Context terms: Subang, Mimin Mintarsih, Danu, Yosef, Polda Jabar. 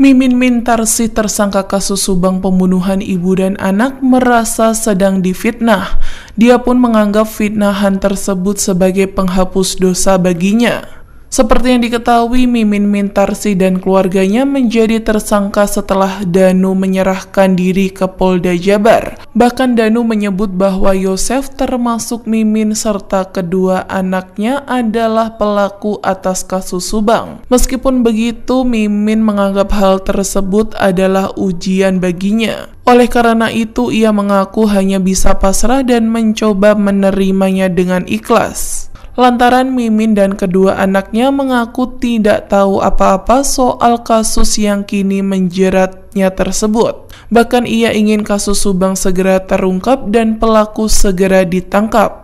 Mimin Mintarsih, tersangka kasus Subang pembunuhan ibu dan anak, merasa sedang difitnah. Dia pun menganggap fitnahan tersebut sebagai penghapus dosa baginya. Seperti yang diketahui, Mimin Mintarsih dan keluarganya menjadi tersangka setelah Danu menyerahkan diri ke Polda Jabar. Bahkan Danu menyebut bahwa Yosef termasuk Mimin serta kedua anaknya adalah pelaku atas kasus Subang. Meskipun begitu, Mimin menganggap hal tersebut adalah ujian baginya. Oleh karena itu, ia mengaku hanya bisa pasrah dan mencoba menerimanya dengan ikhlas. Lantaran Mimin dan kedua anaknya mengaku tidak tahu apa-apa soal kasus yang kini menjeratnya tersebut. Bahkan ia ingin kasus Subang segera terungkap dan pelaku segera ditangkap.